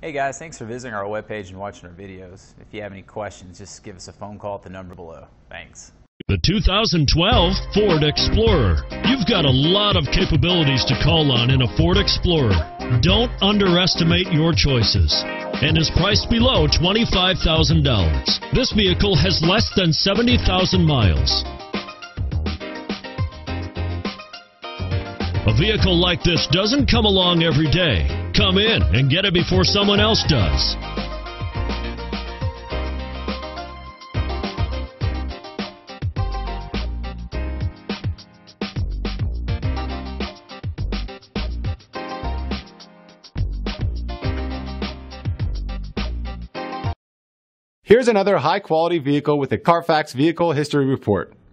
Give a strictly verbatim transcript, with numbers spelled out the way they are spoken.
Hey guys, thanks for visiting our webpage and watching our videos. If you have any questions, just give us a phone call at the number below. Thanks. The two thousand twelve Ford Explorer. You've got a lot of capabilities to call on in a Ford Explorer. Don't underestimate your choices. And is priced below twenty-five thousand dollars. This vehicle has less than seventy thousand miles. A vehicle like this doesn't come along every day. Come in and get it before someone else does. Here's another high-quality vehicle with a Carfax Vehicle History Report.